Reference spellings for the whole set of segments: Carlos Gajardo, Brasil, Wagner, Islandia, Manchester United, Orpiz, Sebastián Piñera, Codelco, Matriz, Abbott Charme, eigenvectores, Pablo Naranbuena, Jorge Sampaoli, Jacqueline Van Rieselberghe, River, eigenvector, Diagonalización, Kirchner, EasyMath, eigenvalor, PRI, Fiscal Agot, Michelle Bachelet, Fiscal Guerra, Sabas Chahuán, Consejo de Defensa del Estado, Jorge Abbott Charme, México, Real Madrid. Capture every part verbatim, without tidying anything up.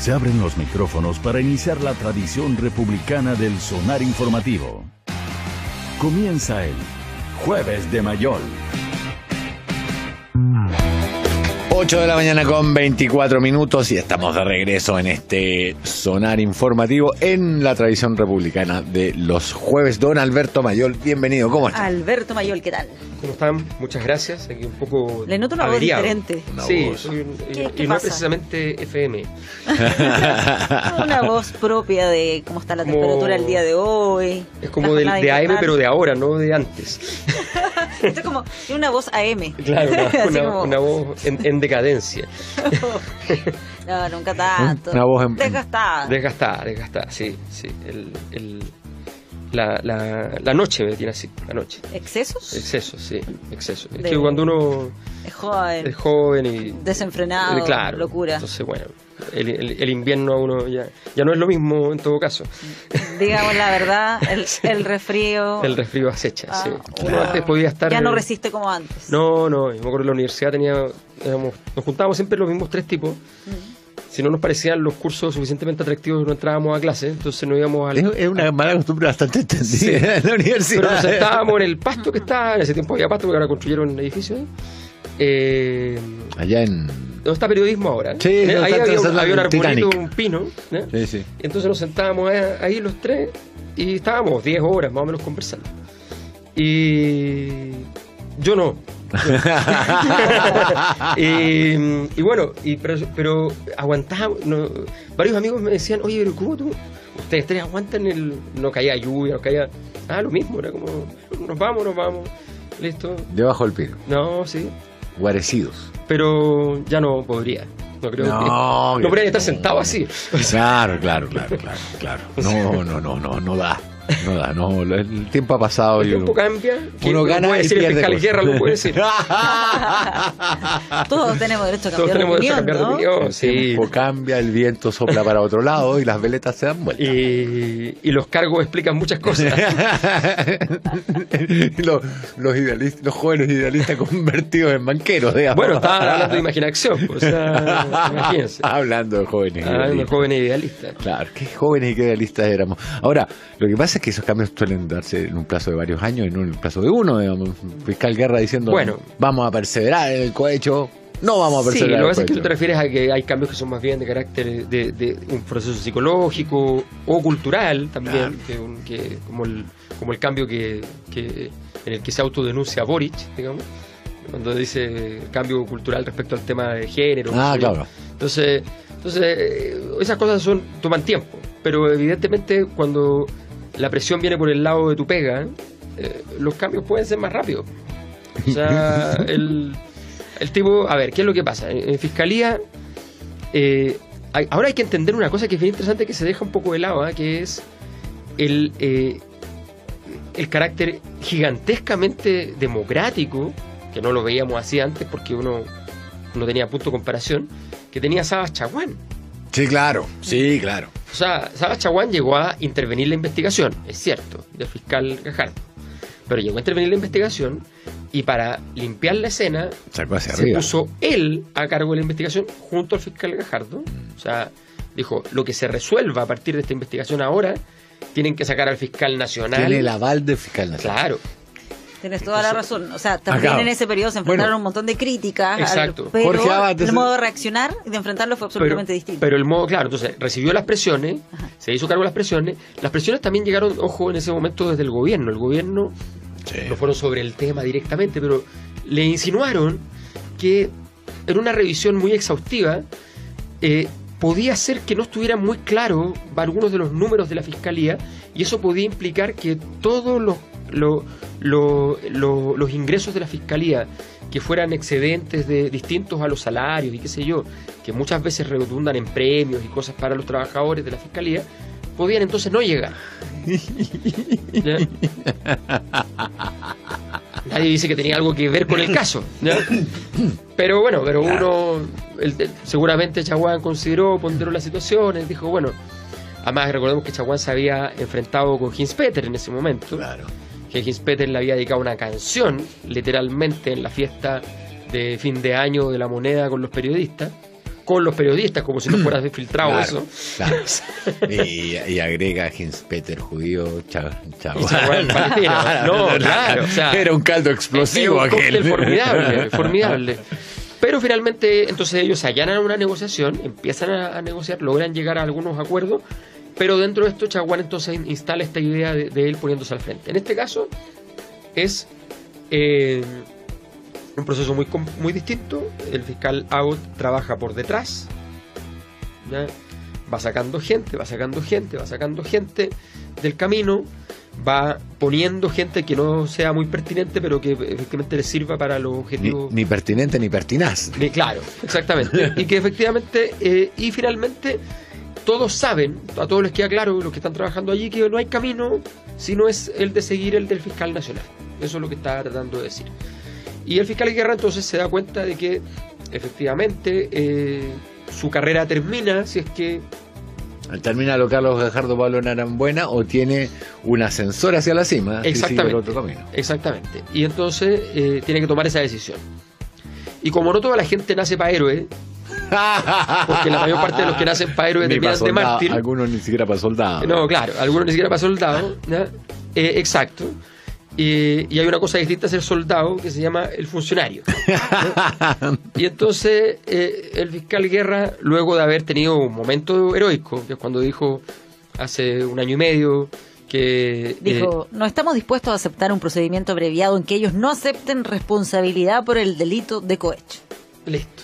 Se abren los micrófonos para iniciar la tradición republicana del Sonar Informativo. Comienza el Jueves de Mayol. ocho de la mañana con veinticuatro minutos y estamos de regreso en este Sonar Informativo en la tradición republicana de los jueves. Don Alberto Mayol, bienvenido. ¿Cómo estás? Alberto Mayol, ¿qué tal? ¿Cómo están? Muchas gracias. Aquí un poco Le noto una averiado. voz diferente. Una sí, voz. Y, ¿Qué, y, qué y no es precisamente F M. Una voz propia de cómo está la como... temperatura el día de hoy. Es como del, de A M, pero de ahora, no de antes. Esto es como una voz A M. Claro, una, una, como... una voz en, en decadencia. No, nunca tanto. Una voz en... desgastada. Desgastada, desgastada, sí, sí. El... el... La, la, la noche me tiene así, la noche. ¿Excesos? Excesos, sí, excesos. Es que cuando uno es joven, es joven y desenfrenado, eh, claro, locura. Entonces, bueno, el, el, el invierno a uno ya, ya no es lo mismo en todo caso. Digamos la verdad, el, el resfrío. El resfrío acecha, ah, sí. Uno wow. antes podía estar. Ya no resiste como antes. No, no, yo me acuerdo en la universidad tenía, digamos, nos juntábamos siempre los mismos tres tipos. Mm. Si no nos parecían los cursos suficientemente atractivos, no entrábamos a clase, entonces no íbamos a la... Es una mala costumbre bastante entendida, sí, en la universidad. Pero nos sentábamos en el pasto que está, en ese tiempo había pasto, porque ahora construyeron edificios. Eh... Allá en... ¿Dónde está periodismo ahora? ¿Eh? Sí, ¿eh? Ahí había un, había un arbolito, un pino, ¿eh? Sí, sí. Entonces nos sentábamos ahí los tres y estábamos diez horas más o menos conversando. Y... yo no. y, y bueno, y, pero, pero aguantábamos. No, varios amigos me decían, oye, pero ¿cómo tú? Ustedes tres aguantan el. No caía lluvia, no caía. Ah, lo mismo, era como. Nos vamos, nos vamos. Listo. Debajo del pino. No, sí. Guarecidos. Pero ya no podría. No creo no, que. No que... podría estar sentado así. O sea, claro, claro, claro, claro, claro. No, no, no, no, no da. No da, no, el tiempo ha pasado. El tiempo uno, cambia. Uno gana. Puede decir el fiscal Guerra, lo puede decir. Todos tenemos derecho a cambiar. Todos tenemos derecho a cambiar de opinión, ¿no? Sí. El tiempo cambia, el viento sopla para otro lado y las veletas se dan vueltas. Y, y los cargos explican muchas cosas. los, los, idealistas, los jóvenes idealistas convertidos en banqueros, digamos. Bueno, estaba hablando de imaginación. Pues, o sea, imagínense. Hablando de jóvenes idealistas. Hablando de jóvenes idealistas. Claro, qué jóvenes y qué idealistas éramos. Ahora, lo que pasa es que esos cambios suelen darse en un plazo de varios años y no en un plazo de uno, digamos. Fiscal Guerra diciendo, bueno, vamos a perseverar en el cohecho, no vamos a perseverar. Sí, lo que pasa es que tú te refieres a que hay cambios que son más bien de carácter de, de un proceso psicológico o cultural también, claro, que un, que, como, el, como el cambio que, que en el que se autodenuncia Boric, digamos, cuando dice cambio cultural respecto al tema de género. Ah, claro. Yo. Entonces, entonces esas cosas son toman tiempo, pero evidentemente cuando la presión viene por el lado de tu pega, eh, los cambios pueden ser más rápidos. O sea, el, el tipo... A ver, ¿qué es lo que pasa? En, en Fiscalía, eh, hay, ahora hay que entender una cosa que es bien interesante, que se deja un poco de lado, ¿eh? Que es el, eh, el carácter gigantescamente democrático, que no lo veíamos así antes porque uno no tenía punto de comparación, que tenía Sabas Chahuán. Sí, claro, sí, claro. O sea, Sabas Chahuán llegó a intervenir la investigación, es cierto, del fiscal Gajardo. Pero llegó a intervenir la investigación y para limpiar la escena se arriba. puso él a cargo de la investigación junto al fiscal Gajardo. O sea, dijo, lo que se resuelva a partir de esta investigación ahora, tienen que sacar al fiscal nacional. Tiene el aval del fiscal nacional. Claro. Tienes toda la razón. O sea, también acá, en ese periodo se enfrentaron bueno, un montón de críticas. Exacto. Al, pero Jorge Abbott, el modo de reaccionar y de enfrentarlo fue absolutamente pero, distinto. Pero el modo, claro, entonces recibió las presiones, ajá, se hizo cargo de las presiones. Las presiones también llegaron, ojo, en ese momento desde el gobierno. El gobierno sí. no fueron sobre el tema directamente, pero le insinuaron que en una revisión muy exhaustiva eh, podía ser que no estuvieran muy claros algunos de los números de la fiscalía y eso podía implicar que todos los Lo, lo, lo, los ingresos de la fiscalía que fueran excedentes de distintos a los salarios y qué sé yo, que muchas veces redundan en premios y cosas para los trabajadores de la fiscalía, podían entonces no llegar. ¿Ya? Nadie dice que tenía algo que ver con el caso, ¿ya? Pero bueno, pero uno el, el, seguramente Chahuán consideró, ponderó las situaciones, dijo bueno, además recordemos que Chahuán se había enfrentado con Hinzpeter en ese momento, claro, que Hinzpeter le había dedicado una canción, literalmente en la fiesta de fin de año de La Moneda con los periodistas. con los periodistas, como si no fueras filtrado, claro, eso. Claro. Y, y agrega Hinzpeter judío, chaval. Chahuán, no, no, no, claro. O sea, era un caldo explosivo aquel. Era un cóctel formidable, formidable. Pero finalmente, entonces ellos se allanan a una negociación, empiezan a, a negociar, logran llegar a algunos acuerdos, pero dentro de esto Chahuán entonces instala esta idea de, de él poniéndose al frente. En este caso es eh, un proceso muy, muy distinto. El fiscal Agot trabaja por detrás, ¿ya? Va sacando gente, va sacando gente, va sacando gente del camino, va poniendo gente que no sea muy pertinente, pero que efectivamente le sirva para los objetivos. Ni, ni pertinente ni pertinaz. Ni, claro, exactamente. Y que efectivamente, eh, y finalmente, todos saben, a todos les queda claro, los que están trabajando allí, que no hay camino si no es el de seguir el del fiscal nacional. Eso es lo que está tratando de decir. Y el fiscal Guerra entonces se da cuenta de que efectivamente eh, su carrera termina, si es que... ¿Termina lo Carlos Gajardo, Pablo Naranbuena, o tiene un ascensor hacia la cima? Exactamente. El otro camino. Exactamente. Y entonces eh, tiene que tomar esa decisión. Y como no toda la gente nace para héroe, porque la mayor parte de los que nacen para héroe terminan de mártir. Algunos ni siquiera para soldado. No, claro, algunos ni siquiera para soldado. ¿No? Eh, exacto. Y, y hay una cosa distinta a ser soldado que se llama el funcionario, ¿no? Y entonces eh, el fiscal Guerra, luego de haber tenido un momento heroico, que es cuando dijo hace un año y medio que... Dijo, eh, no estamos dispuestos a aceptar un procedimiento abreviado en que ellos no acepten responsabilidad por el delito de cohecho. Listo.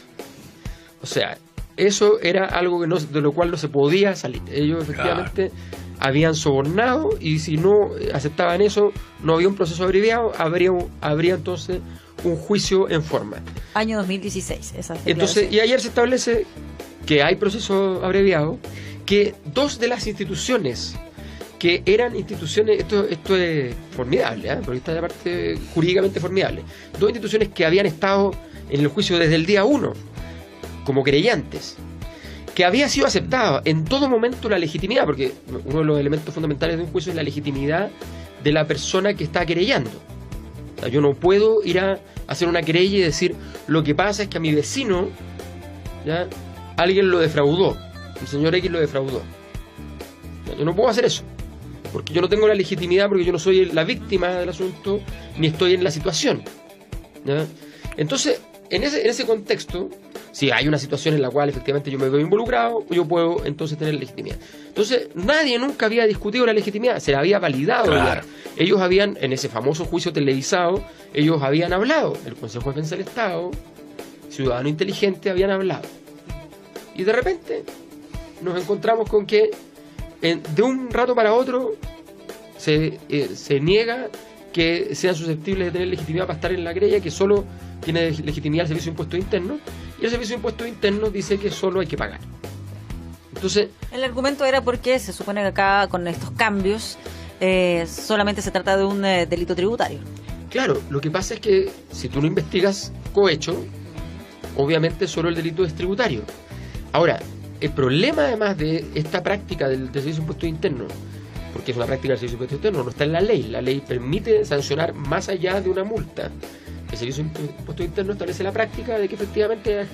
O sea, eso era algo que no, de lo cual no se podía salir. Ellos efectivamente... Claro. Habían sobornado, y si no aceptaban eso, no había un proceso abreviado, habría, habría entonces un juicio en forma. Año dos mil dieciséis, esa entonces. Y ayer se establece que hay proceso abreviado, que dos de las instituciones que eran instituciones, esto, esto es formidable, ¿eh? Porque esta es la parte jurídicamente formidable, dos instituciones que habían estado en el juicio desde el día uno, como querellantes, que había sido aceptada en todo momento la legitimidad, porque uno de los elementos fundamentales de un juicio es la legitimidad de la persona que está querellando. O sea, yo no puedo ir a hacer una querella y decir, lo que pasa es que a mi vecino, ¿ya?, alguien lo defraudó, el señor X lo defraudó. O sea, yo no puedo hacer eso, porque yo no tengo la legitimidad, porque yo no soy la víctima del asunto, ni estoy en la situación, ¿ya? Entonces, en ese, en ese contexto... Si hay una situación en la cual efectivamente yo me veo involucrado, yo puedo entonces tener legitimidad. Entonces, nadie nunca había discutido la legitimidad, se la había validado. Claro. Ellos habían, en ese famoso juicio televisado, ellos habían hablado, el Consejo de Defensa del Estado, Ciudadano Inteligente, habían hablado. Y de repente nos encontramos con que en, de un rato para otro se, eh, se niega que sean susceptibles de tener legitimidad para estar en la querella, que solo tiene legitimidad el Servicio de Impuestos Internos, y el Servicio de Impuestos Internos dice que solo hay que pagar. Entonces, el argumento era porque se supone que acá con estos cambios eh, solamente se trata de un eh, delito tributario. Claro, lo que pasa es que si tú no investigas cohecho, obviamente solo el delito es tributario. Ahora, el problema además de esta práctica del, del Servicio de Impuestos Internos, porque es una práctica del Servicio de Impuestos Internos, no está en la ley, la ley permite sancionar más allá de una multa. El Servicio de Impuestos Internos establece la práctica de que efectivamente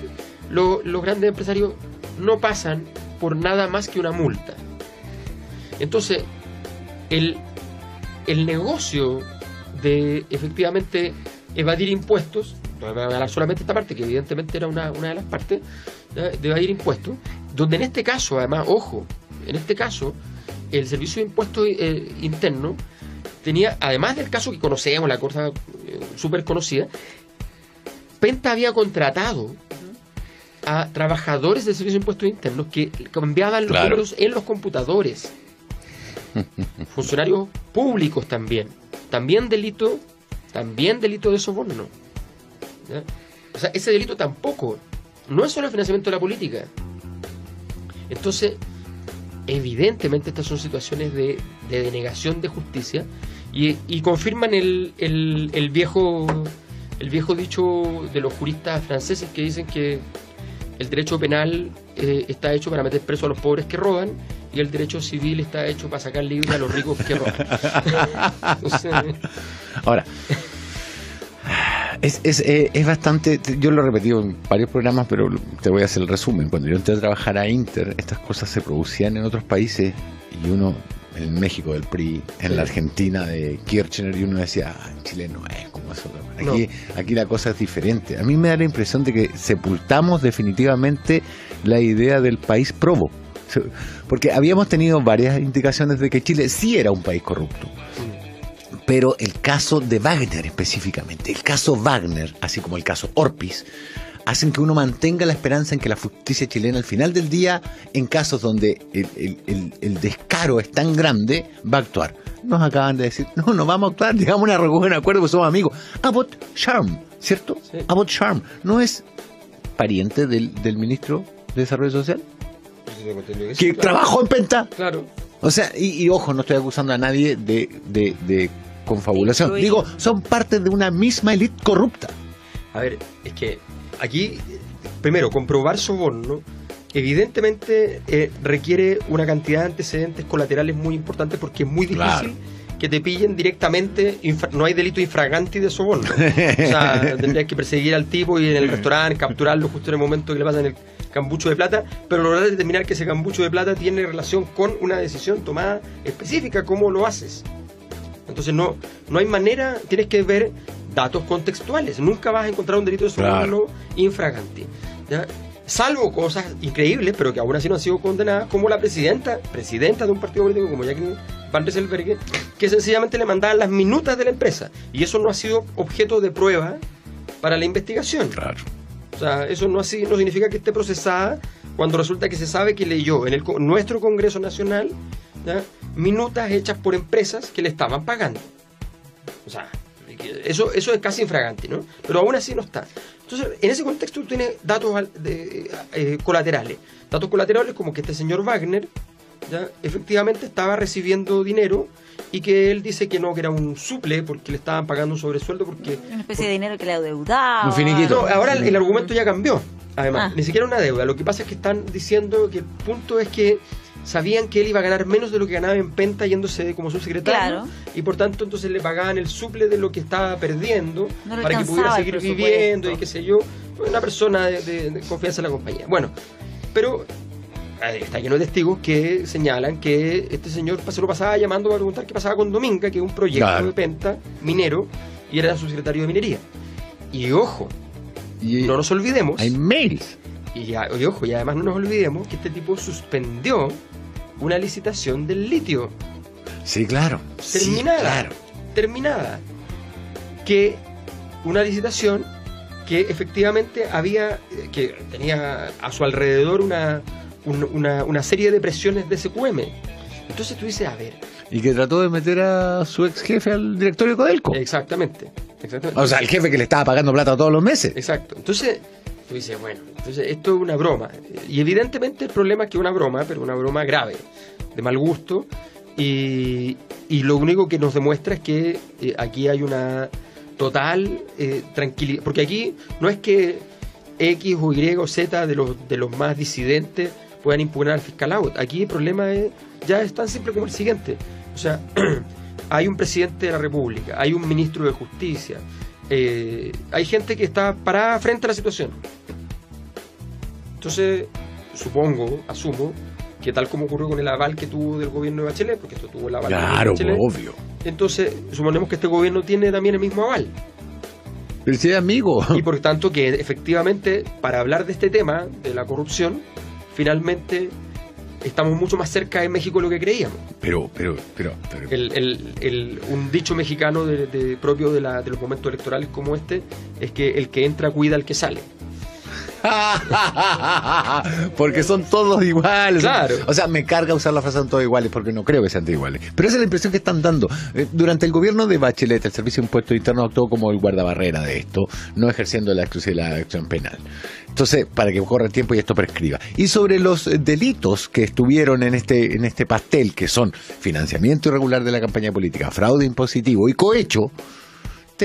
lo, los grandes empresarios no pasan por nada más que una multa. Entonces, el, el negocio de efectivamente evadir impuestos, no voy a hablar solamente esta parte, que evidentemente era una, una de las partes, de evadir impuestos, donde en este caso, además, ojo, en este caso, el Servicio de Impuestos eh, Internos tenía, además del caso que conocemos, la cosa eh, súper conocida, Penta había contratado a trabajadores del Servicio de Impuestos Internos que cambiaban los claro. números en los computadores. Funcionarios públicos también. También delito, también delito de soborno. ¿Ya? O sea, ese delito tampoco. No es solo el financiamiento de la política. Entonces, evidentemente estas son situaciones de, de denegación de justicia y, y confirman el, el, el viejo el viejo dicho de los juristas franceses que dicen que el derecho penal eh, está hecho para meter preso a los pobres que roban y el derecho civil está hecho para sacar libre a los ricos que roban. Entonces, ahora, Es, es, eh, es bastante, yo lo he repetido en varios programas, pero te voy a hacer el resumen. Cuando yo entré a trabajar a Inter, estas cosas se producían en otros países y uno, en México del P R I, en la Argentina de Kirchner, y uno decía, ah, en Chile no es como eso. Aquí, no. Aquí la cosa es diferente. A mí me da la impresión de que sepultamos definitivamente la idea del país probo. Porque habíamos tenido varias indicaciones de que Chile sí era un país corrupto. Pero el caso de Wagner específicamente, el caso Wagner, así como el caso Orpiz, hacen que uno mantenga la esperanza en que la justicia chilena al final del día, en casos donde el, el, el, el descaro es tan grande, va a actuar. Nos acaban de decir, no, no vamos a actuar, llegamos a una reunión de acuerdo, pues somos amigos. Abbott Charme, ¿cierto? Sí. Abbott Charme, ¿no es pariente del, del ministro de Desarrollo Social? Que, que claro. Trabajó en Penta. Claro. O sea, y, y ojo, no estoy acusando a nadie de, de, de confabulación. Incluir. Digo, son parte de una misma élite corrupta. A ver, es que aquí, primero, comprobar soborno, evidentemente eh, requiere una cantidad de antecedentes colaterales muy importantes porque es muy difícil. Claro. Que te pillen directamente, no hay delito infraganti de soborno. O sea, tendrías que perseguir al tipo y en el restaurante capturarlo justo en el momento que le pasan el cambucho de plata, pero lograr determinar que ese cambucho de plata tiene relación con una decisión tomada específica, ¿cómo lo haces? Entonces no, no hay manera, tienes que ver datos contextuales, nunca vas a encontrar un delito de soborno claro. infraganti. ¿Ya? Salvo cosas increíbles, pero que aún así no han sido condenadas, como la presidenta, presidenta de un partido político como Jacqueline Van Rieselberghe, que sencillamente le mandaban las minutas de la empresa. Y eso no ha sido objeto de prueba para la investigación. Claro. O sea, eso no, así, no significa que esté procesada cuando resulta que se sabe que leyó en el, nuestro Congreso Nacional, ¿ya?, minutas hechas por empresas que le estaban pagando. O sea, eso, eso es casi infragante, ¿no? Pero aún así no está. Entonces, en ese contexto tiene datos de, eh, colaterales. Datos colaterales como que este señor Wagner, ¿ya?, efectivamente estaba recibiendo dinero y que él dice que no, que era un suple porque le estaban pagando un sobresueldo porque... Una especie por... de dinero que le adeudaba. Un finiquito. No, ahora el, el argumento ya cambió. Además, ah. ni siquiera una deuda. Lo que pasa es que están diciendo que el punto es que sabían que él iba a ganar menos de lo que ganaba en Penta yéndose de como subsecretario. Claro. Y por tanto entonces le pagaban el suple de lo que estaba perdiendo no para que pudiera seguir viviendo y qué sé yo. Una persona de, de, de confianza en la compañía. Bueno, pero está lleno de testigos que señalan que este señor se lo pasaba llamando para preguntar qué pasaba con Dominga, que es un proyecto claro. de Penta, minero, y era subsecretario de minería. Y ojo, y no nos olvidemos... Hay mails. Y, ya, y ojo, y además no nos olvidemos que este tipo suspendió una licitación del litio. Sí, claro. Terminada. Sí, claro. Terminada. Que una licitación que efectivamente había... que tenía a su alrededor una... Una, una serie de presiones de S Q M. Entonces tú dices, a ver... Y que trató de meter a su ex jefe al directorio de Codelco. Exactamente, exactamente. O sea, el jefe que le estaba pagando plata todos los meses. Exacto. Entonces tú dices, bueno, entonces esto es una broma. Y evidentemente el problema es que es una broma, pero una broma grave, de mal gusto. Y, y lo único que nos demuestra es que eh, aquí hay una total eh, tranquilidad. Porque aquí no es que X o Y o Z de los, de los más disidentes puedan impugnar al fiscal Agot. Aquí el problema es, ya es tan simple como el siguiente. O sea, hay un presidente de la República, hay un ministro de Justicia, eh, hay gente que está parada frente a la situación. Entonces, supongo, asumo, que tal como ocurrió con el aval que tuvo del gobierno de Bachelet, porque esto tuvo el aval claro, de Bachelet. Claro, obvio. Entonces, suponemos que este gobierno tiene también el mismo aval. Pero si es amigo. Y por tanto que efectivamente, para hablar de este tema, de la corrupción, finalmente estamos mucho más cerca de México de lo que creíamos. Pero, pero, pero... pero. El, el, el, un dicho mexicano de, de, propio de, la, de los momentos electorales como este es que el que entra cuida al que sale. Porque son todos iguales. Claro. O sea, me carga usar la frase son todos iguales porque no creo que sean todos iguales. Pero esa es la impresión que están dando. Eh, durante el gobierno de Bachelet, el Servicio de Impuestos Internos actuó como el guardabarrera de esto, no ejerciendo la exclusividad de la acción penal. Entonces, para que corra el tiempo y esto prescriba. Y sobre los delitos que estuvieron en este, en este pastel, que son financiamiento irregular de la campaña política, fraude impositivo y cohecho,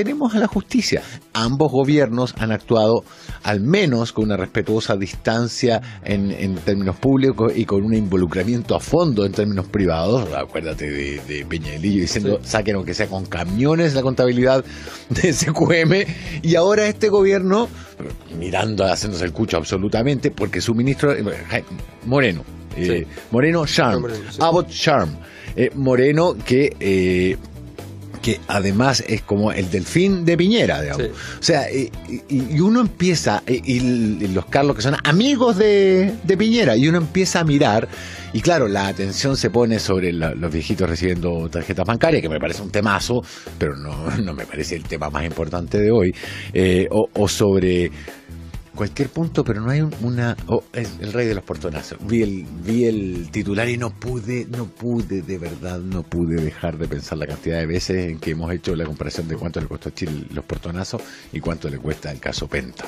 tenemos a la justicia. Ambos gobiernos han actuado al menos con una respetuosa distancia en, en términos públicos y con un involucramiento a fondo en términos privados. Acuérdate de, de Peñalillo diciendo, sí, saquen aunque sea con camiones la contabilidad de S Q M, y ahora este gobierno mirando, haciéndose el cucho absolutamente, porque su ministro Moreno, sí. eh, Moreno Charme, Moreno, sí. Abbott Charme, eh, Moreno que... Eh, que además es como el delfín de Piñera, digamos. Sí. O sea, y, y uno empieza, y, y los Carlos que son amigos de, de Piñera, y uno empieza a mirar, y claro, la atención se pone sobre la, los viejitos recibiendo tarjetas bancarias, que me parece un temazo, pero no, no me parece el tema más importante de hoy, eh, o, o sobre cualquier punto, pero no hay una... Oh, es el rey de los portonazos. Vi el, vi el titular y no pude, no pude, de verdad, no pude dejar de pensar la cantidad de veces en que hemos hecho la comparación de cuánto le costó a Chile los portonazos y cuánto le cuesta el caso Penta.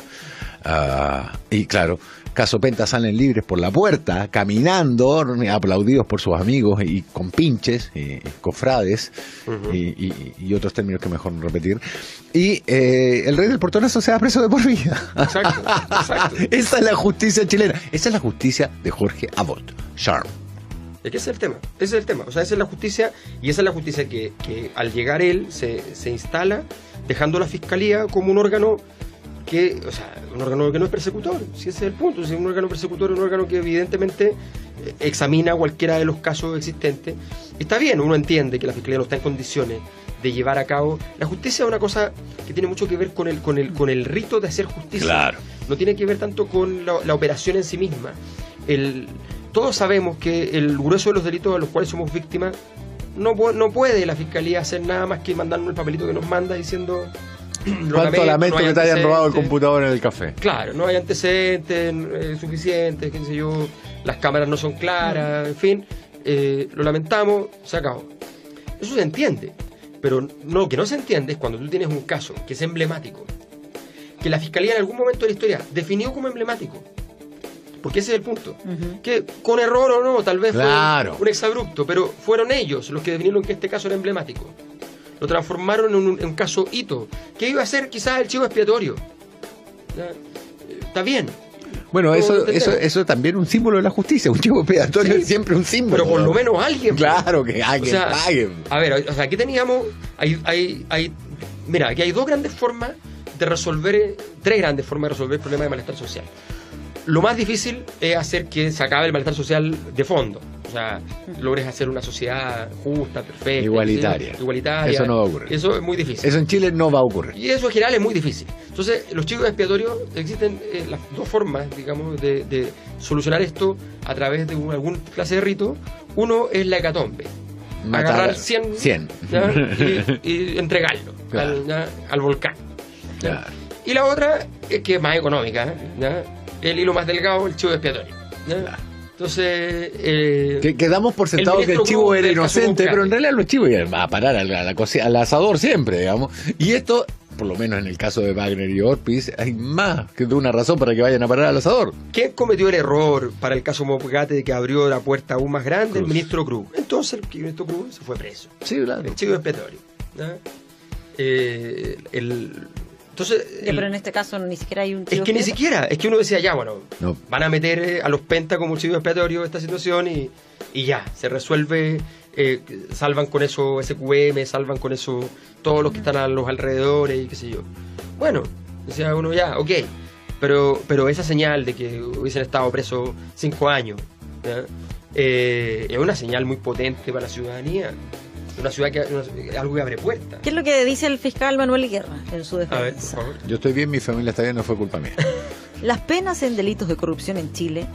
Uh, y claro, caso Penta salen libres por la puerta, caminando, aplaudidos por sus amigos y con pinches, y, y cofrades, uh-huh. y, y, y otros términos que mejor no repetir. Y eh, el rey del portonazo se va preso de por vida. Exacto. Exacto. Esa es la justicia chilena. Esa es la justicia de Jorge Abbott Charme. Es que ese es el tema. Ese es el tema. O sea, esa es la justicia, y esa es la justicia que, que al llegar él se, se instala, dejando la fiscalía como un órgano que, o sea, un órgano que no es persecutor. Si ese es el punto. Si es un órgano persecutor, es un órgano que evidentemente examina cualquiera de los casos existentes. Está bien, uno entiende que la fiscalía no está en condiciones de llevar a cabo. La justicia es una cosa que tiene mucho que ver con el, con el, con el rito de hacer justicia. Claro. No tiene que ver tanto con la, la operación en sí misma. El, todos sabemos que el grueso de los delitos a los cuales somos víctimas, no, no puede la fiscalía hacer nada más que mandarnos el papelito que nos manda diciendo... ¿Cuánto lamento no que te hayan robado el computador en el café? Claro, no hay antecedentes eh, suficientes, qué sé yo, las cámaras no son claras, en fin, eh, lo lamentamos, se acabó. Eso se entiende. Pero no, lo que no se entiende es cuando tú tienes un caso que es emblemático, que la fiscalía en algún momento de la historia definió como emblemático, porque ese es el punto, uh-huh. que con error o no, tal vez claro. fue un exabrupto, pero fueron ellos los que definieron que este caso era emblemático, lo transformaron en un, en un caso hito, que iba a ser quizás el chivo expiatorio. Está bien. Bueno, eso, eso, eso también es un símbolo de la justicia. Un chivo expiatorio sí, es siempre un símbolo. Pero por lo menos alguien. Claro, que alguien, o sea, alguien. A ver, o sea, aquí teníamos... Hay, hay, hay, mira, aquí hay dos grandes formas de resolver... Tres grandes formas de resolver el problema de malestar social. Lo más difícil es hacer que se acabe el malestar social de fondo. O sea, logres hacer una sociedad justa, perfecta. Igualitaria. ¿Sí? Igualitaria. Eso no va a ocurrir. Eso es muy difícil. Eso en Chile no va a ocurrir. Y eso en general es muy difícil. Entonces, los chivos expiatorios, existen eh, las dos formas, digamos, de, de solucionar esto a través de un, algún clase de rito. Uno es la hecatombe. Matar agarrar cien y, y entregarlo claro. al, ya, al volcán. Claro. Y la otra, que es más económica, ¿ya? El hilo más delgado, el chivo expiatorio. ¿Ya? Claro. Entonces... Eh, que quedamos por sentado el que el chivo era inocente, pero en realidad los chivos iban a parar al, a la cocina, al asador siempre, digamos. Y esto, por lo menos en el caso de Wagner y Orpiz, hay más que de una razón para que vayan a parar al asador. ¿Quién cometió el error para el caso Mopgate de que abrió la puerta aún más grande? Cruz. El ministro Cruz. Entonces el ministro Cruz se fue preso. Sí, claro. El chivo expiatorio. Eh, el... Entonces, sí, el, pero en este caso ni siquiera hay un chivo. Es que ni siquiera, es que uno decía ya, bueno, no. van a meter a los Penta como chivo expiatorio esta situación y, y ya, se resuelve, eh, salvan con eso S Q M, salvan con eso todos los que están a los alrededores y qué sé yo. Bueno, decía uno ya, ok, pero, pero esa señal de que hubiesen estado presos cinco años, eh, es una señal muy potente para la ciudadanía. Una ciudad que una, algo que abre puertas. ¿Qué es lo que dice el fiscal Manuel Guerra en su defensa? A ver, por favor. Yo estoy bien, mi familia está bien, no fue culpa mía. Las penas en delitos de corrupción en Chile,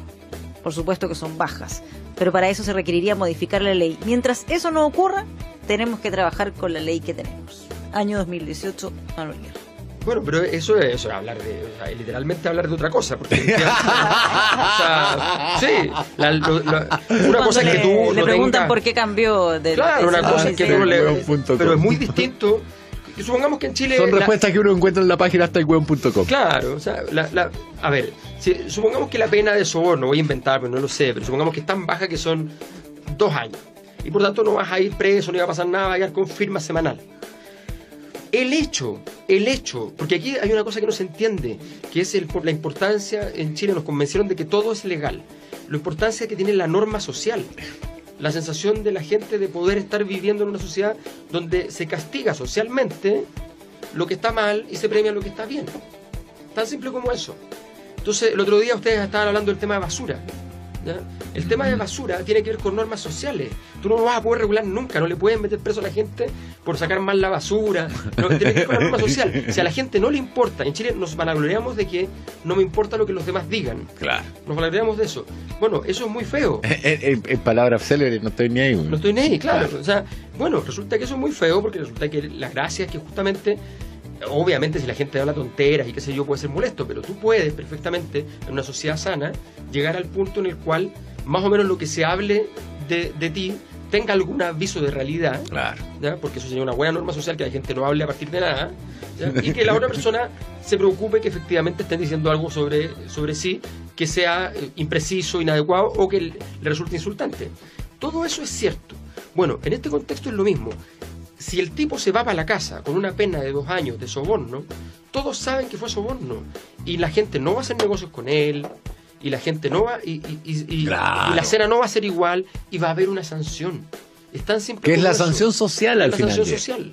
por supuesto que son bajas, pero para eso se requeriría modificar la ley. Mientras eso no ocurra, tenemos que trabajar con la ley que tenemos. Año dos mil dieciocho, Manuel Guerra. Bueno, pero eso es, eso es hablar de, o sea, literalmente hablar de otra cosa, porque o sea, sí, la, lo, la, una cosa le, es que tú le no preguntan tengas, por qué cambió de claro, una cosa es que tú le, pero es muy distinto. Supongamos que en Chile son la, respuestas que uno encuentra en la página hasta el hueón punto com. Claro, o sea, la, la, a ver, si, supongamos que la pena de soborno, voy a inventar, pero no lo sé, pero supongamos que es tan baja que son dos años y por tanto no vas a ir preso, no va a pasar nada, vas a quedar con firma semanal. El hecho, el hecho, porque aquí hay una cosa que no se entiende, que es el, la importancia, en Chile nos convencieron de que todo es legal, la importancia que tiene la norma social, la sensación de la gente de poder estar viviendo en una sociedad donde se castiga socialmente lo que está mal y se premia lo que está bien. Tan simple como eso. Entonces, el otro día ustedes estaban hablando del tema de basura, ¿ya? El tema de basura tiene que ver con normas sociales. Tú no lo vas a poder regular nunca, no le puedes meter preso a la gente por sacar mal la basura. No, tiene que ver con la norma social. Si a la gente no le importa, en Chile nos vanagloriamos de que no me importa lo que los demás digan. Claro. Nos vanagloriamos de eso. Bueno, eso es muy feo. En, en, en palabras célebres, no estoy ni ahí. No estoy ni ahí, claro. claro. O sea, bueno, resulta que eso es muy feo porque resulta que la gracia es que justamente... Obviamente si la gente habla tonteras y qué sé yo puede ser molesto, pero tú puedes perfectamente en una sociedad sana llegar al punto en el cual más o menos lo que se hable de, de ti tenga algún aviso de realidad, claro. ¿Ya? Porque eso sería una buena norma social, que la gente no hable a partir de nada, ¿ya? Y que la otra persona se preocupe que efectivamente estén diciendo algo sobre, sobre sí que sea impreciso, inadecuado o que le resulte insultante. Todo eso es cierto. Bueno, en este contexto es lo mismo. Si el tipo se va para la casa con una pena de dos años de soborno, todos saben que fue soborno. Y la gente no va a hacer negocios con él, y la gente no va, y, y, y, claro. y la cena no va a ser igual, y va a haber una sanción. Es tan simple. Que es la eso. sanción social al la final. La sanción social.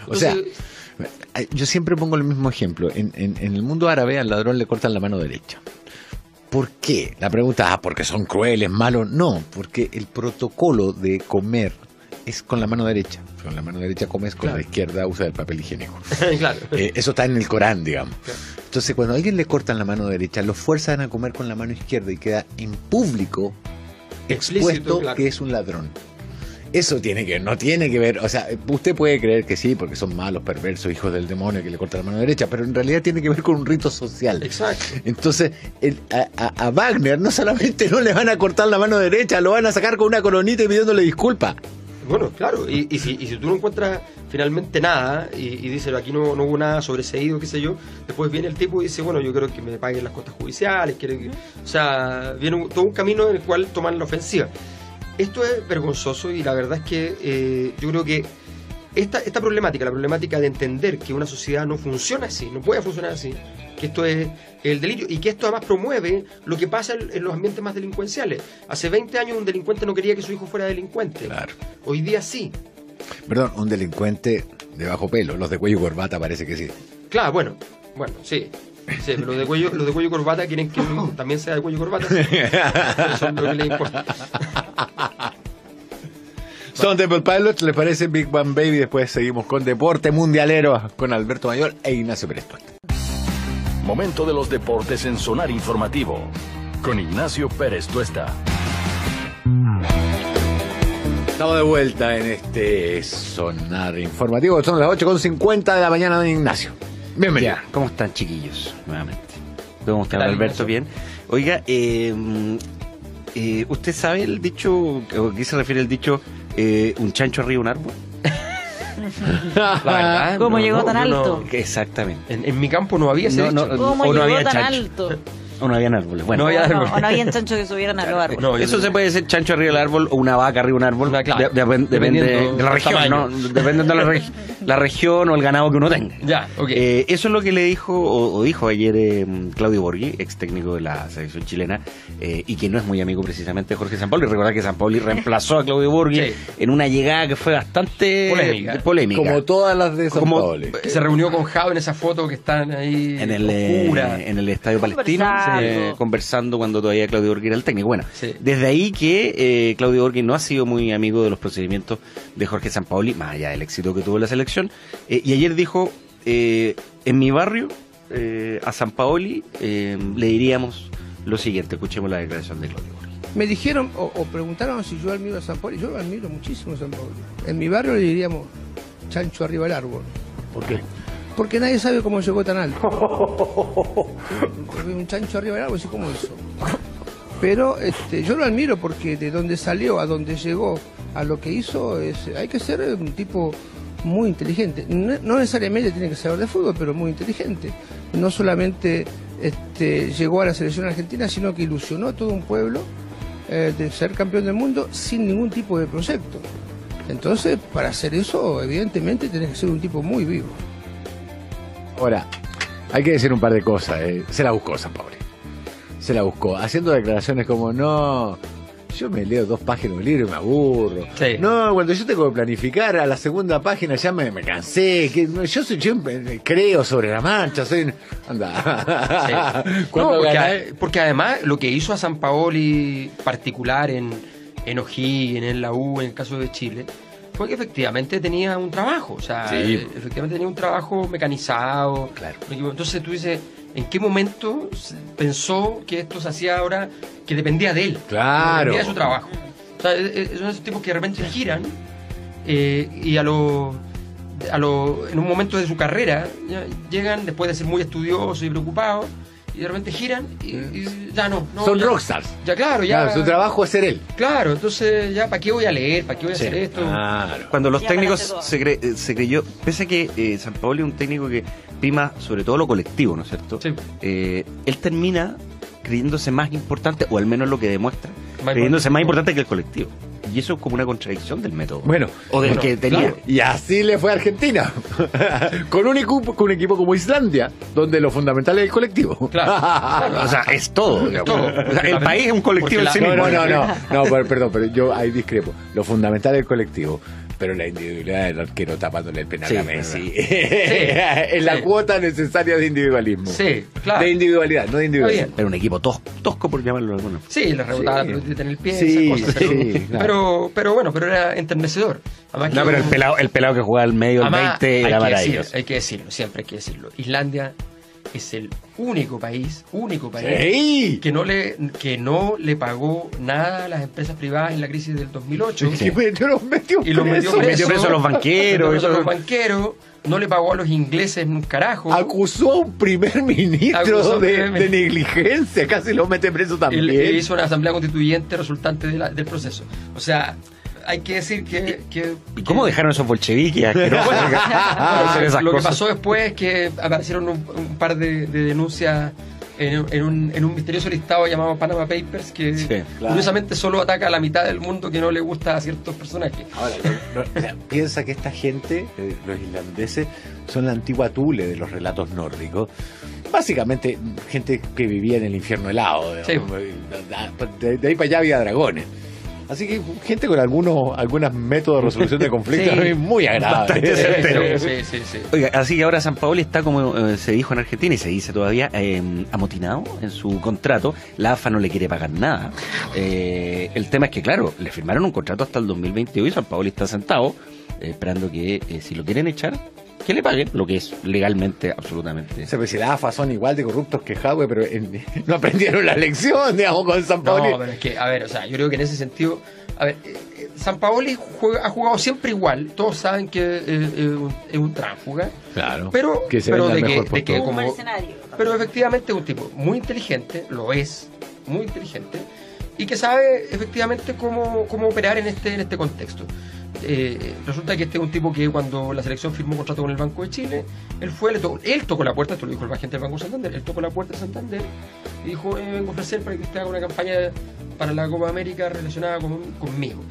Entonces, o sea, yo siempre pongo el mismo ejemplo. En, en, en el mundo árabe al ladrón le cortan la mano derecha. ¿Por qué? La pregunta, ah, porque son crueles, malos. No, porque el protocolo de comer es con la mano derecha. Con la mano derecha comes, con claro. la izquierda usa el papel higiénico. Claro. Eh, eso está en el Corán, digamos. Claro. Entonces, cuando a alguien le cortan la mano derecha, lo fuerzan a comer con la mano izquierda y queda en público explícito, expuesto claro. que es un ladrón. Eso tiene que, no tiene que ver, o sea, usted puede creer que sí, porque son malos, perversos, hijos del demonio que le cortan la mano derecha, pero en realidad tiene que ver con un rito social. Exacto. Entonces, el, a, a Wagner no solamente no le van a cortar la mano derecha, lo van a sacar con una coronita y pidiéndole disculpas. Bueno, claro, y, y, si, y si tú no encuentras finalmente nada y, y dices aquí no, no hubo nada sobreseído, qué sé yo, después viene el tipo y dice, bueno, yo quiero que me paguen las costas judiciales, quiero que... o sea, viene un, todo un camino en el cual toman la ofensiva. Esto es vergonzoso y la verdad es que eh, yo creo que esta, esta problemática, la problemática de entender que una sociedad no funciona así, no puede funcionar así, que esto es el delirio y que esto además promueve lo que pasa en los ambientes más delincuenciales. Hace veinte años un delincuente no quería que su hijo fuera delincuente. Claro. Hoy día sí. Perdón, un delincuente de bajo pelo, los de cuello y corbata parece que sí. Claro, bueno, bueno, sí. Sí, pero los de cuello, los de cuello y corbata quieren que también sea de cuello y corbata. Eso es lo que les importa. Son Temple Pilots, ¿les parece Big Bang Baby? Después seguimos con Deporte Mundialero con Alberto Mayol e Ignacio Pérez Tuesta. Momento de los deportes en Sonar Informativo, con Ignacio Pérez Tuesta. Estamos de vuelta en este Sonar Informativo, son las ocho cincuenta de la mañana, don Ignacio. Bienvenido. Ya, ¿cómo están, chiquillos? Nuevamente. ¿Cómo están, Alberto? Bien. Oiga, eh, eh, ¿usted sabe el dicho, a qué se refiere el dicho, eh, un chancho arriba de un árbol? La verdad, ¿Cómo no, llegó tan no, alto? No, exactamente. En, en mi campo no había ese no, no, ¿Cómo o llegó no había tan chancho. alto? O no habían árboles. Bueno, no había árboles. No, o no habían chanchos que subieran a los árboles. No, eso se puede decir chancho arriba del árbol o una vaca arriba de un árbol. No, claro. de, de, depende de la región, ¿no? Depende de la, re, la región o el ganado que uno tenga. Ya, okay. eh, Eso es lo que le dijo o, o dijo ayer eh, Claudio Borghi, ex técnico de la selección chilena, eh, y que no es muy amigo precisamente de Jorge Sampaoli. Recordad que Sampaoli reemplazó a Claudio Borghi sí. en una llegada que fue bastante polémica. polémica. Como todas las de Sampaoli. Se reunió con Jao en esa foto que están ahí en el, eh, en el Estadio Palestino. Eh, conversando cuando todavía Claudio Borghi era el técnico. Bueno, sí. desde ahí que eh, Claudio Borghi no ha sido muy amigo de los procedimientos de Jorge Sampaoli, más allá del éxito que tuvo en la selección. Eh, y ayer dijo, eh, en mi barrio, eh, a Sampaoli eh, le diríamos lo siguiente. Escuchemos la declaración de Claudio Borghi. Me dijeron o, o preguntaron si yo admiro a Sampaoli. Yo admiro muchísimo a Sampaoli. En mi barrio le diríamos chancho arriba del árbol. ¿Por qué? Porque nadie sabe cómo llegó tan alto. Un chancho arriba del árbol, así como eso. Pero este, yo lo admiro porque de donde salió, a donde llegó, a lo que hizo, es, hay que ser un tipo muy inteligente. No, no necesariamente tiene que saber de fútbol, pero muy inteligente. No solamente este, llegó a la selección argentina, sino que ilusionó a todo un pueblo eh, de ser campeón del mundo sin ningún tipo de proyecto. Entonces, para hacer eso, evidentemente, tenés que ser un tipo muy vivo. Ahora, hay que decir un par de cosas. Eh. Se la buscó Sampaoli. Se la buscó. Haciendo declaraciones como, no, yo me leo dos páginas de un libro y me aburro. Sí. No, cuando yo tengo que planificar a la segunda página ya me, me cansé. Que, no, yo soy yo creo sobre la marcha. Soy, anda. Sí. No, porque, a, porque además lo que hizo a Sampaoli particular en, en O'Higgins, en la U, en el caso de Chile, fue que efectivamente tenía un trabajo, o sea, sí. efectivamente tenía un trabajo mecanizado. Claro. Entonces tú dices, ¿en qué momento pensó que esto se hacía ahora que dependía de él? Claro. Dependía de su trabajo. O sea, son esos tipos que de repente giran eh, y a lo, a lo, en un momento de su carrera ya, llegan después de ser muy estudiosos y preocupados y de repente giran y, y ya no. no Son ya, rockstars. Ya, claro, ya. Claro, su trabajo es ser él. Claro, entonces ya, ¿para qué voy a leer? ¿Para qué voy a sí. hacer esto? Claro. Cuando los técnicos se, cre se creyó, pese a que eh, Sampaoli es un técnico que prima sobre todo lo colectivo, ¿no es cierto? Sí. Eh, él termina creyéndose más importante, o al menos lo que demuestra, más creyéndose importante. más importante que el colectivo. Y eso es como una contradicción del método. Bueno, o del bueno, que tenía. Claro. Y así le fue a Argentina. con, un equipo, con un equipo como Islandia, donde lo fundamental es el colectivo. Claro. claro. O sea, es todo. Es todo. O sea, el país es un colectivo en sí mismo. No, no, no. no pero, perdón, pero yo ahí discrepo. Lo fundamental es el colectivo. Pero la individualidad del arquero tapándole el penal sí, a Messi. Sí, es la sí. cuota necesaria de individualismo. Sí, claro. De individualidad, no de individualidad. Era un equipo tos, tosco, por llamarlo alguno. Sí, la rebotada sí. de tener el pie, sí, esas cosas. Sí, pero, claro. pero, pero bueno, pero era enternecedor. Además no, que, pero el pelado, el pelado que jugaba al medio, el veinte, era maravilloso. Hay que decirlo, siempre hay que decirlo. Islandia es el único país, único país, sí. que no le que no le pagó nada a las empresas privadas en la crisis del dos mil ocho. Sí. Yo los metió y los metió preso, metió preso a los banqueros. Metió preso a los banqueros. No le pagó a los ingleses en un carajo. Acusó a un primer ministro de, primer... de negligencia. Casi lo mete preso también. Él hizo una asamblea constituyente resultante de la, del proceso. O sea... Hay que decir que... que ¿Y cómo que... dejaron esos bolcheviques? Que no ah, esas lo cosas. Que pasó después es que aparecieron un, un par de, de denuncias en, en, un, en un misterioso listado llamado Panama Papers, que sí, claro. curiosamente solo ataca a la mitad del mundo que no le gusta a ciertos personajes. Ahora, no, no, o sea, piensa que esta gente, eh, los islandeses, son la antigua Tule de los relatos nórdicos. Básicamente, gente que vivía en el infierno helado. Sí. De, de ahí para allá había dragones. Así que gente con algunos algunos métodos de resolución de conflictos sí. muy agradables. Bastante sí, sí, sí, sí. Oiga, así que ahora Sampaoli está, como eh, se dijo en Argentina y se dice todavía, eh, amotinado en su contrato. La A F A no le quiere pagar nada. Eh, el tema es que, claro, le firmaron un contrato hasta el dos mil veintidós y Sampaoli está sentado eh, esperando que eh, si lo quieren echar, que le paguen lo que es legalmente, absolutamente. Se si la A F A son igual de corruptos que Jadwe, pero en, no aprendieron la lección, digamos, con Sampaoli. No, pero es que, a ver, o sea, yo creo que en ese sentido, a ver, eh, eh, Sampaoli juega, ha jugado siempre igual, todos saben que eh, eh, un, es un tránsfuga. Claro. Pero, que se pero de, que, de que, como, pero efectivamente es un tipo muy inteligente, lo es, muy inteligente, y que sabe efectivamente cómo, cómo operar en este, en este contexto. Eh, resulta que este es un tipo que cuando la selección firmó un contrato con el Banco de Chile, él fue, le tocó, él tocó la puerta, esto lo dijo el agente del Banco Santander, él tocó la puerta de Santander y dijo, eh, vengo a ofrecer para que usted haga una campaña para la Copa América relacionada con, conmigo.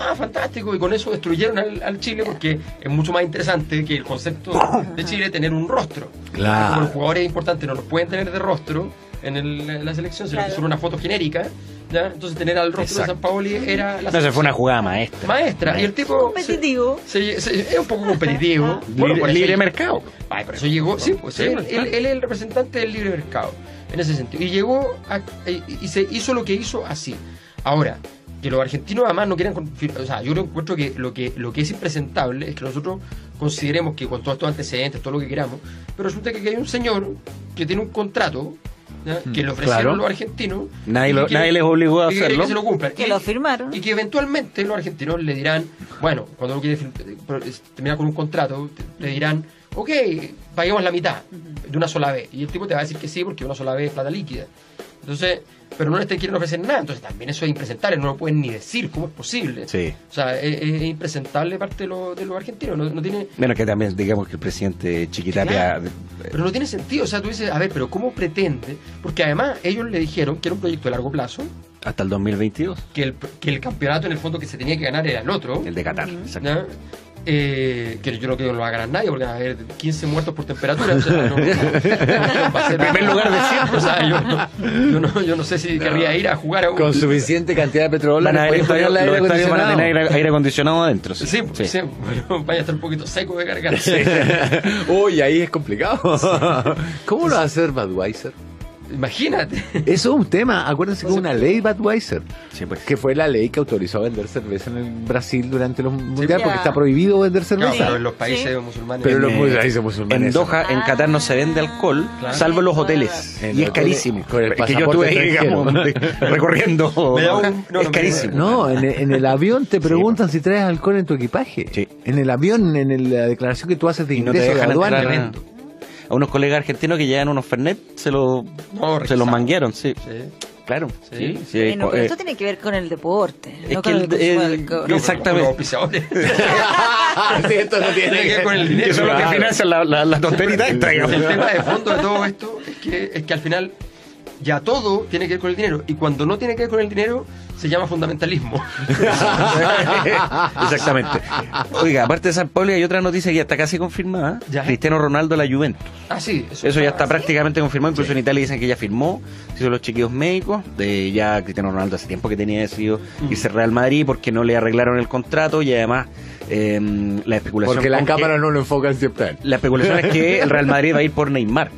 Ah, fantástico, y con eso destruyeron al, al Chile, porque es mucho más interesante que el concepto de Chile tener un rostro. Claro. Como los jugadores importantes no los pueden tener de rostro en, el, en la selección, sino claro. que son una foto genérica. ¿Ya? Entonces tener al rostro Exacto. de Sampaoli era... La Entonces fue una jugada maestra. Maestra. Y el tipo... Competitivo. Se, se, se, es un poco competitivo. Bueno, libre, libre mercado. Ay, por eso llegó... Sí, pues, sí, él, él, él es el representante del libre mercado, en ese sentido. Y llegó a, y, y se hizo lo que hizo así. Ahora, que los argentinos además no quieran... O sea, yo encuentro que lo que, lo que es impresentable es que nosotros consideremos que con todos estos antecedentes, todo lo que queramos, pero resulta que hay un señor que tiene un contrato... ¿Ya? que le ofrecieron claro. los argentinos, nadie, lo, que, nadie les obligó a que, hacerlo, que se lo cumplan, que y, lo firmaron y que eventualmente los argentinos le dirán, bueno, cuando uno quiere terminar con un contrato le dirán, ok, paguemos la mitad de una sola vez, y el tipo te va a decir que sí porque una sola vez es plata líquida, entonces, pero no les te quieren ofrecer nada, entonces también eso es impresentable, no lo pueden ni decir, ¿cómo es posible? Sí. O sea, es, es impresentable parte de, lo, de los argentinos, no, no tiene... Menos que también, digamos que el presidente Chiquitapia... Claro, pero no tiene sentido, o sea, tú dices, a ver, pero ¿cómo pretende? Porque además ellos le dijeron que era un proyecto de largo plazo... Hasta el dos mil veintidós. Que el, que el campeonato en el fondo que se tenía que ganar era el otro... El de Qatar, ¿no? Exacto. Eh, que yo no creo que lo hagan nadie, porque va a haber quince muertos por temperatura. O sea, no, no, no, va a ser el primer lugar de siempre. O sea, yo, no, yo, no, yo no sé si querría ir a jugar a un... Con suficiente cantidad de petróleo van a haber estadios, aire acondicionado. Van a tener aire, aire acondicionado adentro. Sí, sí, sí. sí bueno, vaya a estar un poquito seco de garganta. Sí. Uy, oh, ahí es complicado. Sí. ¿Cómo lo va a hacer Budweiser? Imagínate. Eso es un tema. Acuérdense que hubo una ley Budweiser, sí, pues. que fue la ley que autorizó a vender cerveza en el Brasil durante los sí, mundiales, porque está prohibido vender cerveza. Claro, en los países sí. musulmanes. Pero en los países musulmanes. En Doha, en Qatar, no se vende alcohol, claro. salvo en los hoteles. En y es carísimo. Con el que yo estuve ahí, digamos, recorriendo. Un, no, es carísimo. No, en el, en el avión te preguntan sí, si traes alcohol en tu equipaje. Sí. En el avión, en el, la declaración que tú haces de ingreso no de aduana. A unos colegas argentinos que llegan unos Fernet, se los no, se los manguearon, sí. sí. Claro. Sí, sí. sí. Bueno, pero esto eh, tiene que ver con el deporte. Es no que con el, el, el exactamente. No, con los sí, esto no tiene, tiene que ver con el dinero. Eso es lo que financia la, la, la tontería. El tema de fondo de todo esto es que, es que al final ya todo tiene que ver con el dinero. Y cuando no tiene que ver con el dinero, se llama fundamentalismo. Exactamente. Oiga, aparte de Sampaoli, hay otra noticia que ya está casi confirmada. ¿Ya? Cristiano Ronaldo a la Juventus. Ah, sí. Eso, eso ya está ¿sí? prácticamente confirmado. Incluso sí. en Italia dicen que ya firmó. Se hizo los chequeos médicos. De ya Cristiano Ronaldo hace tiempo que tenía decidido mm. irse al Real Madrid porque no le arreglaron el contrato y además... Eh, la especulación... Porque las cámaras no lo enfocan siempre. La especulación es que el Real Madrid va a ir por Neymar.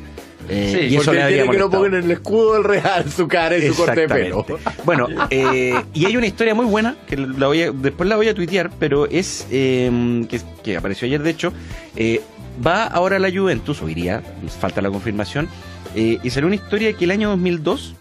Eh, sí, y eso le tiene que no pongan en el escudo del Real su cara y su corte de pelo. Bueno, eh, y hay una historia muy buena que la voy a, después la voy a tuitear, pero es eh, que, que apareció ayer de hecho. Eh, va ahora a la Juventus, o iría, falta la confirmación, eh, y salió una historia que el año dos mil dos,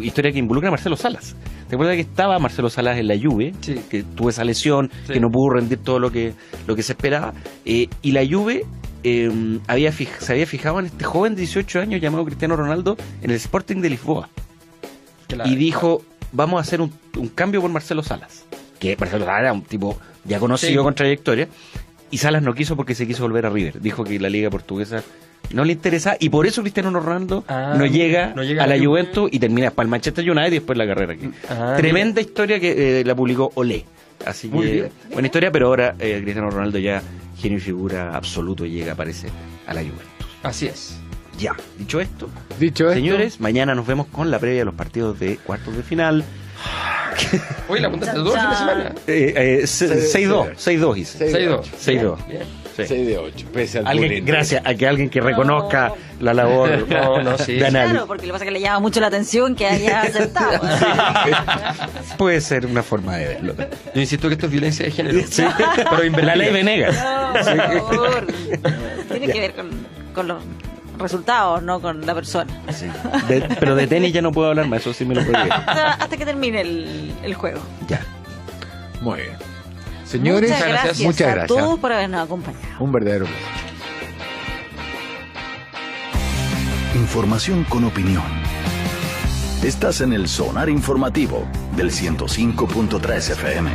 historia que involucra a Marcelo Salas. ¿Te acuerdas que estaba Marcelo Salas en la Juve? Sí. Que tuvo esa lesión, sí. que no pudo rendir todo lo que, lo que se esperaba, eh, y la Juve... Eh, había fija, se había fijado en este joven de dieciocho años llamado Cristiano Ronaldo en el Sporting de Lisboa. Claro, y dijo, claro. vamos a hacer un, un cambio por Marcelo Salas, que Marcelo Salas era un tipo ya conocido sí. con trayectoria, y Salas no quiso porque se quiso volver a River. Dijo que la liga portuguesa no le interesa, y por eso Cristiano Ronaldo ah, no, llega no llega a la Juventus y termina para el Manchester United y después la carrera aquí. Ah, Tremenda mira. historia que eh, la publicó Olé. Así Muy que, bien. buena historia, pero ahora eh, Cristiano Ronaldo ya genio y figura absoluto llega, parece, a la Juventus. Así es. Ya, dicho esto, dicho señores, esto. mañana nos vemos con la previa de los partidos de cuartos de final. Hoy la contaste dos la semana. Eh, eh, seis dos, seis dos hice. seis dos. Sí. seis de ocho, pese al alguien, gracias a que alguien que reconozca no. la labor no, no, sí. de análisis. Claro, porque lo que pasa es que le llama mucho la atención que haya aceptado. Sí. Puede ser una forma de verlo. Yo insisto que esto es violencia de género. Sí. Pero invertir. La ley Venegas. No, sí. por favor. Tiene ya. que ver con, con los resultados, no con la persona. Sí. De, pero de tenis ya no puedo hablar más, eso sí me lo prohibieron. Hasta, hasta que termine el, el juego. Ya. Muy bien. Señores, muchas gracias, muchas gracias a todos por habernos acompañado. Un verdadero placer. Información con opinión. Estás en el Sonar Informativo del ciento cinco punto tres F M.